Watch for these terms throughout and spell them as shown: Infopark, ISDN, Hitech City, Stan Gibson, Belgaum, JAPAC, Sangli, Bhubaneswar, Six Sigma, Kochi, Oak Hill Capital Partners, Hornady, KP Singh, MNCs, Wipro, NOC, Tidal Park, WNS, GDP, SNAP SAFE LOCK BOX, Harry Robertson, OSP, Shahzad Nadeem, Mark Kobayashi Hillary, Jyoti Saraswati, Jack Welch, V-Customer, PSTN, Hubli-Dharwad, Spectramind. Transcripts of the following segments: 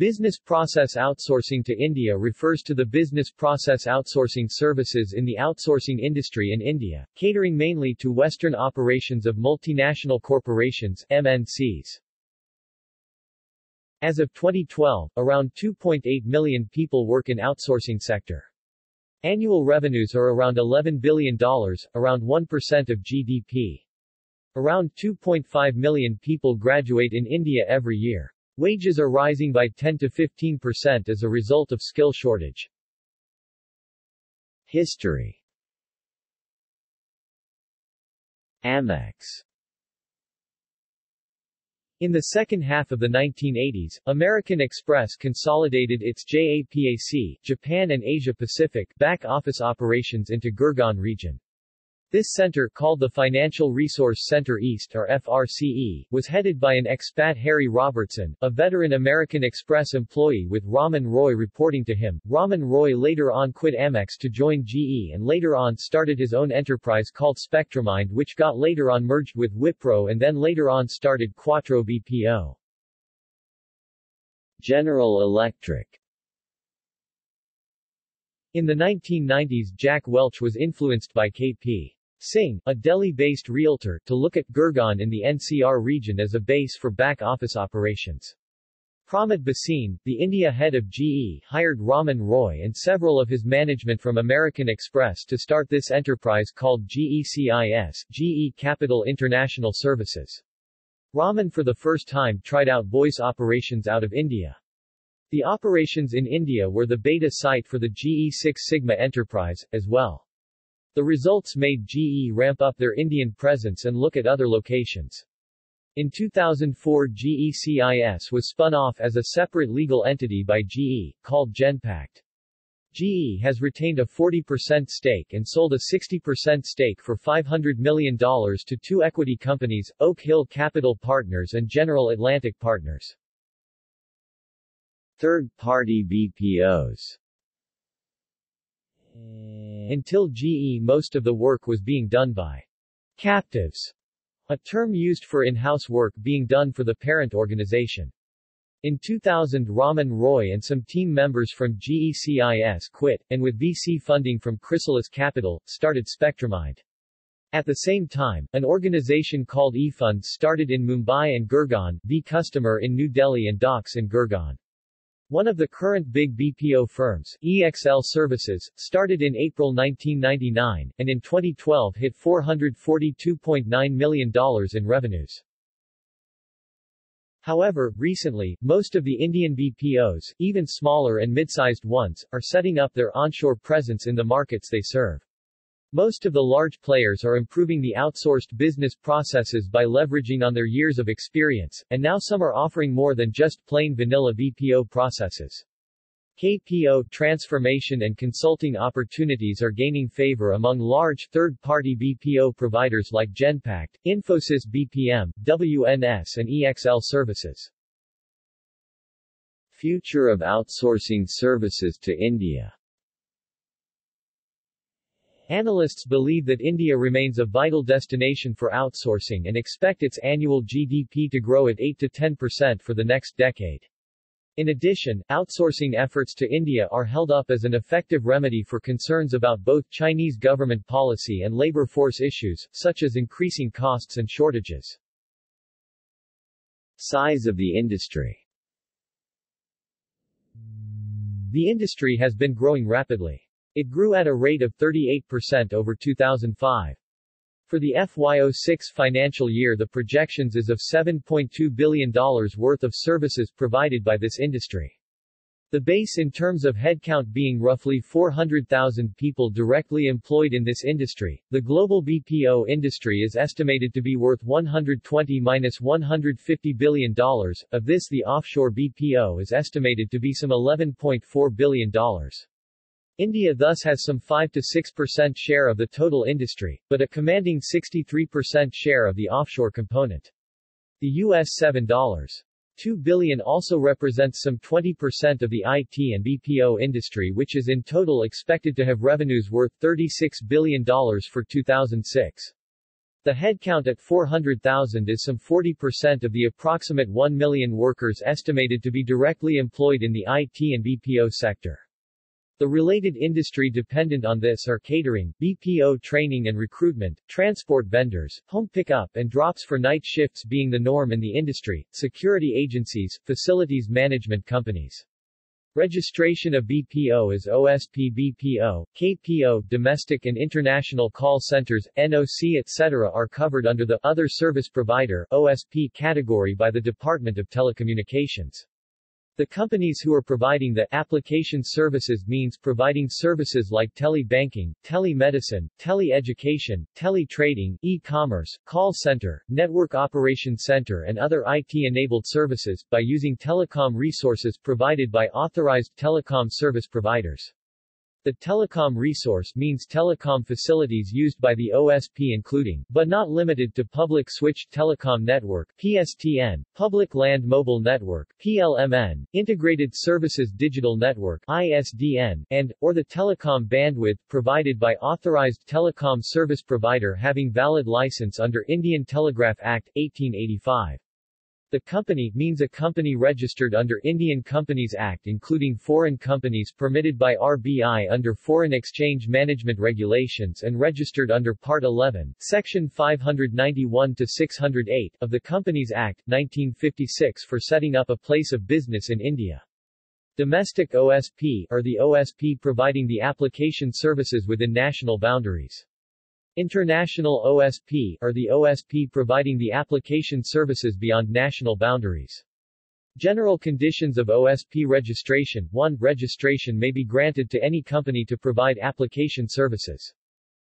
Business process outsourcing to India refers to the business process outsourcing services in the outsourcing industry in India, catering mainly to Western operations of multinational corporations, MNCs. As of 2012, around 2.8 million people work in outsourcing sector. Annual revenues are around $11 billion, around 1% of GDP. Around 2.5 million people graduate in India every year. Wages are rising by 10 to 15% as a result of skill shortage. History. Amex. In the second half of the 1980s, American Express consolidated its JAPAC, Japan and Asia Pacific, back-office operations into Gurgaon region. This center, called the Financial Resource Center East or FRCE, was headed by an expat Harry Robertson, a veteran American Express employee with Raman Roy reporting to him. Raman Roy later on quit Amex to join GE and later on started his own enterprise called Spectramind, which got later on merged with Wipro and then later on started Quattro BPO. General Electric. In the 1990s, Jack Welch was influenced by KP Singh, a Delhi-based realtor, to look at Gurgaon in the NCR region as a base for back-office operations. Pramit Basin, the India head of GE, hired Raman Roy and several of his management from American Express to start this enterprise called GECIS, GE Capital International Services. Raman for the first time tried out voice operations out of India. The operations in India were the beta site for the GE Six Sigma enterprise, as well. The results made GE ramp up their Indian presence and look at other locations. In 2004, GECIS was spun off as a separate legal entity by GE, called Genpact. GE has retained a 40% stake and sold a 60% stake for $500 million to two equity companies, Oak Hill Capital Partners and General Atlantic Partners. Third-party BPOs. Until GE, most of the work was being done by captives, a term used for in-house work being done for the parent organization. In 2000, Raman Roy and some team members from GECIS quit, and with VC funding from Chrysalis Capital, started Spectramind. At the same time, an organization called eFund started in Mumbai and Gurgaon, V-Customer in New Delhi and Docs in Gurgaon. One of the current big BPO firms, EXL Services, started in April 1999, and in 2012 hit $442.9 million in revenues. However, recently, most of the Indian BPOs, even smaller and mid-sized ones, are setting up their onshore presence in the markets they serve. Most of the large players are improving the outsourced business processes by leveraging on their years of experience, and now some are offering more than just plain vanilla BPO processes. KPO transformation and consulting opportunities are gaining favor among large third-party BPO providers like Genpact, Infosys BPM, WNS and EXL Services. Future of outsourcing services to India. Analysts believe that India remains a vital destination for outsourcing and expect its annual GDP to grow at 8 to 10% for the next decade. In addition, outsourcing efforts to India are held up as an effective remedy for concerns about both Chinese government policy and labor force issues, such as increasing costs and shortages. Size of the industry. The industry has been growing rapidly. It grew at a rate of 38% over 2005. For the FY06 financial year, the projections is of $7.2 billion worth of services provided by this industry. The base in terms of headcount being roughly 400,000 people directly employed in this industry. The global BPO industry is estimated to be worth $120–150 billion. Of this, the offshore BPO is estimated to be some $11.4 billion. India thus has some 5 to 6% share of the total industry, but a commanding 63% share of the offshore component. The US $7.2 billion also represents some 20% of the IT and BPO industry, which is in total expected to have revenues worth $36 billion for 2006. The headcount at 400,000 is some 40% of the approximate 1 million workers estimated to be directly employed in the IT and BPO sector. The related industry dependent on this are catering, BPO training and recruitment, transport vendors, home pickup and drops for night shifts being the norm in the industry, security agencies, facilities management companies. Registration of BPO is OSP BPO, KPO, domestic and international call centers, NOC etc. are covered under the Other Service Provider OSP category by the Department of Telecommunications. The companies who are providing the application services means providing services like telebanking, telemedicine, teleeducation, teletrading, e-commerce, call center, network operation center and other IT-enabled services, by using telecom resources provided by authorized telecom service providers. The telecom resource means telecom facilities used by the OSP including, but not limited to Public Switched Telecom Network, PSTN, Public Land Mobile Network, PLMN, Integrated Services Digital Network, ISDN, and, or the telecom bandwidth provided by authorized telecom service provider having valid license under Indian Telegraph Act, 1885. The company means a company registered under Indian Companies Act including foreign companies permitted by RBI under Foreign Exchange Management Regulations and registered under Part 11, Section 591 to 608 of the Companies Act, 1956 for setting up a place of business in India. Domestic OSP are the OSP providing the application services within national boundaries. International OSP are the OSP providing the application services beyond national boundaries. General conditions of OSP registration. 1. Registration may be granted to any company to provide application services.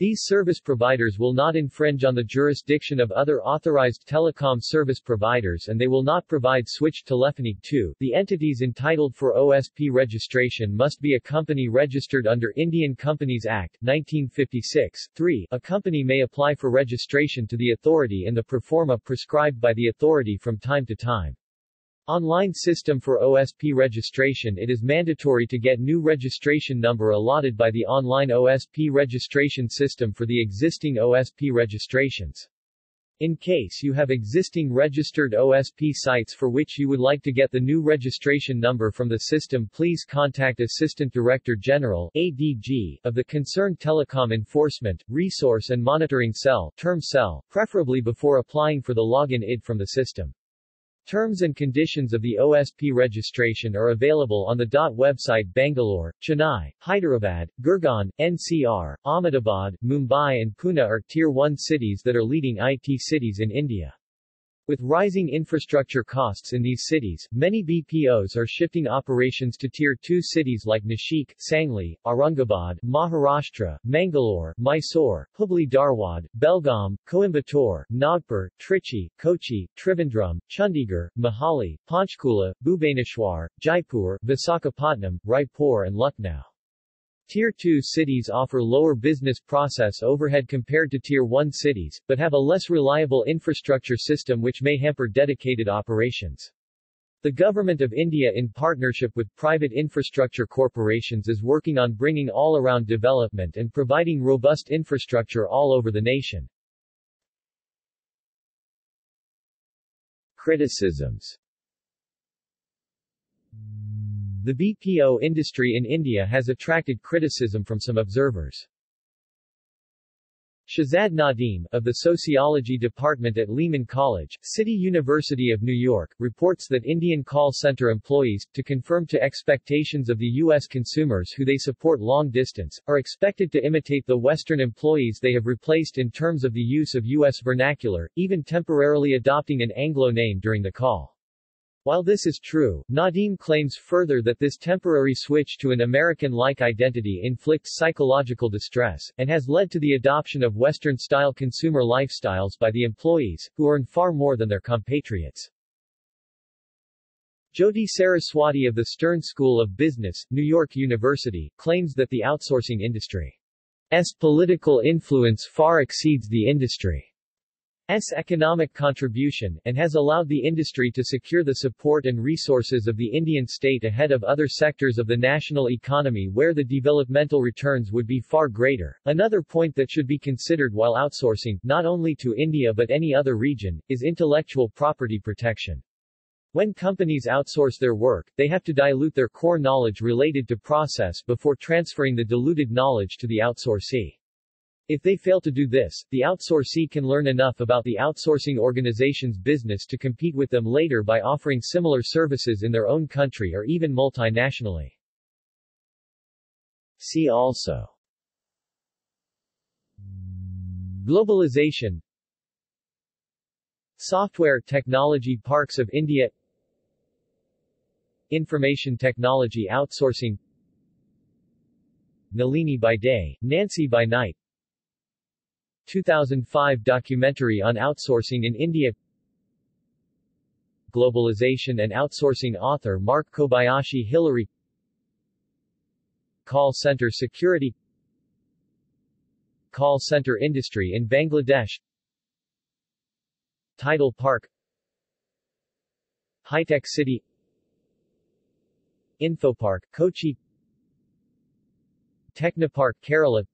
These service providers will not infringe on the jurisdiction of other authorized telecom service providers and they will not provide switched telephony. 2. The entities entitled for OSP registration must be a company registered under Indian Companies Act, 1956. 3. A company may apply for registration to the authority in the proforma prescribed by the authority from time to time. Online system for OSP registration. It is mandatory to get new registration number allotted by the online OSP registration system for the existing OSP registrations. In case you have existing registered OSP sites for which you would like to get the new registration number from the system, please contact Assistant Director General (ADG) of the Concerned Telecom Enforcement, Resource and Monitoring Cell (Term Cell), preferably before applying for the login ID from the system. Terms and conditions of the OSP registration are available on the DOT website. Bangalore, Chennai, Hyderabad, Gurgaon, NCR, Ahmedabad, Mumbai and Pune are Tier 1 cities that are leading IT cities in India. With rising infrastructure costs in these cities, many BPOs are shifting operations to Tier 2 cities like Nashik, Sangli, Aurangabad, Maharashtra, Mangalore, Mysore, Hubli-Dharwad, Belgaum, Coimbatore, Nagpur, Trichy, Kochi, Trivandrum, Chandigarh, Mohali, Panchkula, Bhubaneswar, Jaipur, Visakhapatnam, Raipur and Lucknow. Tier 2 cities offer lower business process overhead compared to Tier 1 cities, but have a less reliable infrastructure system which may hamper dedicated operations. The Government of India in partnership with private infrastructure corporations is working on bringing all-around development and providing robust infrastructure all over the nation. Criticisms. The BPO industry in India has attracted criticism from some observers. Shahzad Nadeem, of the Sociology Department at Lehman College, City University of New York, reports that Indian call center employees, to conform to expectations of the U.S. consumers who they support long distance, are expected to imitate the Western employees they have replaced in terms of the use of U.S. vernacular, even temporarily adopting an Anglo name during the call. While this is true, Nadeem claims further that this temporary switch to an American-like identity inflicts psychological distress, and has led to the adoption of Western-style consumer lifestyles by the employees, who earn far more than their compatriots. Jyoti Saraswati of the Stern School of Business, New York University, claims that the outsourcing industry's political influence far exceeds the industry. economic contribution, and has allowed the industry to secure the support and resources of the Indian state ahead of other sectors of the national economy where the developmental returns would be far greater. Another point that should be considered while outsourcing, not only to India but any other region, is intellectual property protection. When companies outsource their work, they have to dilute their core knowledge related to process before transferring the diluted knowledge to the outsourcee. If they fail to do this, the outsourcee can learn enough about the outsourcing organization's business to compete with them later by offering similar services in their own country or even multinationally. See also: Globalization, Software Technology Parks of India, Information Technology Outsourcing, Nalini by day, Nancy by night, 2005 documentary on outsourcing in India, Globalization and Outsourcing author Mark Kobayashi Hillary, Call Center Security, Call Center Industry in Bangladesh, Tidal Park, Hitech City, Infopark, Kochi, Technopark, Kerala,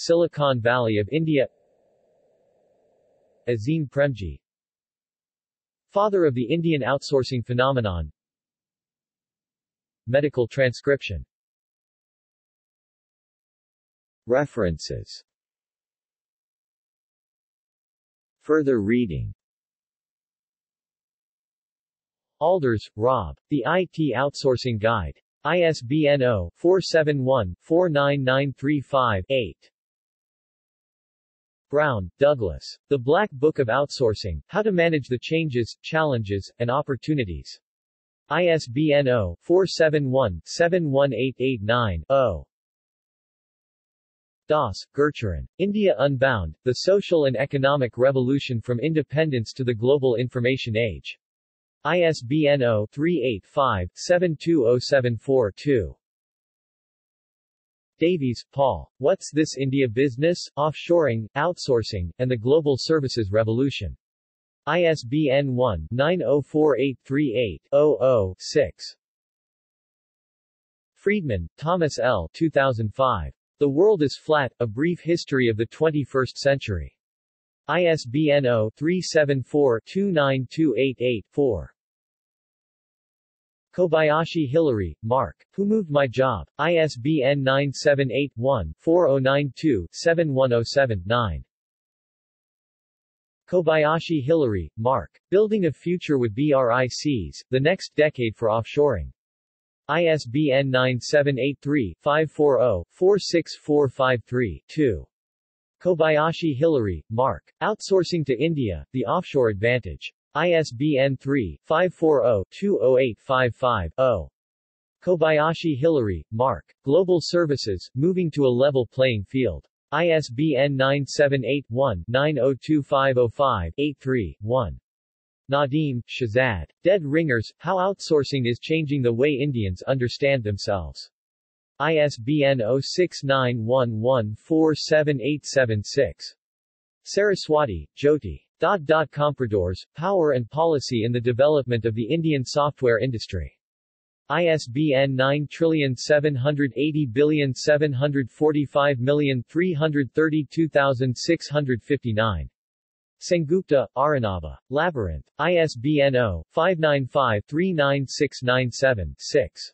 Silicon Valley of India, Azim Premji, father of the Indian outsourcing phenomenon, medical transcription. References. Further reading. Alders, Rob. The IT Outsourcing Guide. ISBN 0-471-49935-8. Brown, Douglas. The Black Book of Outsourcing, How to Manage the Changes, Challenges, and Opportunities. ISBN 0-471-71889-0. Das, Gurcharan. India Unbound, The Social and Economic Revolution from Independence to the Global Information Age. ISBN 0-385-72074-2. Davies, Paul. What's This India Business, Offshoring, Outsourcing, and the Global Services Revolution. ISBN 1-904838-00-6. Friedman, Thomas L. 2005. The World is Flat, A Brief History of the 21st Century. ISBN 0-374-29288-4. Kobayashi Hillary, Mark. Who Moved My Job? ISBN 978-1-4092-7107-9. Kobayashi Hillary, Mark. Building a Future with BRICs, The Next Decade for Offshoring. ISBN 978-3-540-46453-2. Kobayashi Hillary, Mark. Outsourcing to India, The Offshore Advantage. ISBN 3-540-20855-0. Kobayashi Hillary, Mark. Global Services, Moving to a Level Playing Field. ISBN 978-1-902505-83-1. Nadeem, Shahzad. Dead Ringers, How Outsourcing is Changing the Way Indians Understand Themselves. ISBN 0691147876. Saraswati, Jyoti. Compradors, Power and Policy in the Development of the Indian Software Industry. ISBN 9780745332659. Sengupta, Arunaba. Labyrinth. ISBN 0-595-39697-6.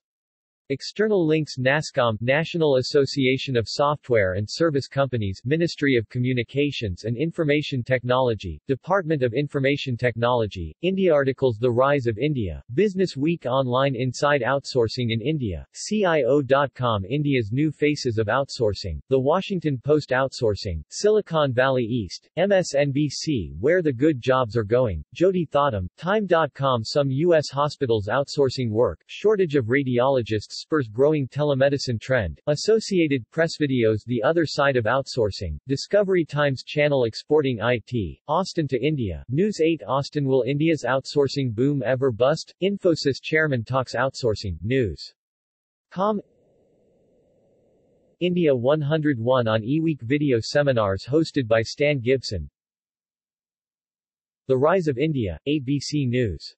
External links. NASCOM, National Association of Software and Service Companies, Ministry of Communications and Information Technology, Department of Information Technology, India. Articles. The Rise of India, Business Week Online, Inside Outsourcing in India, CIO.com, India's New Faces of Outsourcing, The Washington Post, Outsourcing, Silicon Valley East, MSNBC, Where the Good Jobs Are Going, Jyoti Thottam, Time.com. Some U.S. hospitals outsourcing work, Shortage of Radiologists spurs growing telemedicine trend, Associated Press videos. The Other Side of Outsourcing, Discovery Times Channel. Exporting IT, Austin to India, News 8 Austin. Will India's outsourcing boom ever bust? Infosys Chairman talks outsourcing, News.com. India 101 on eWeek video seminars hosted by Stan Gibson. The Rise of India, ABC News.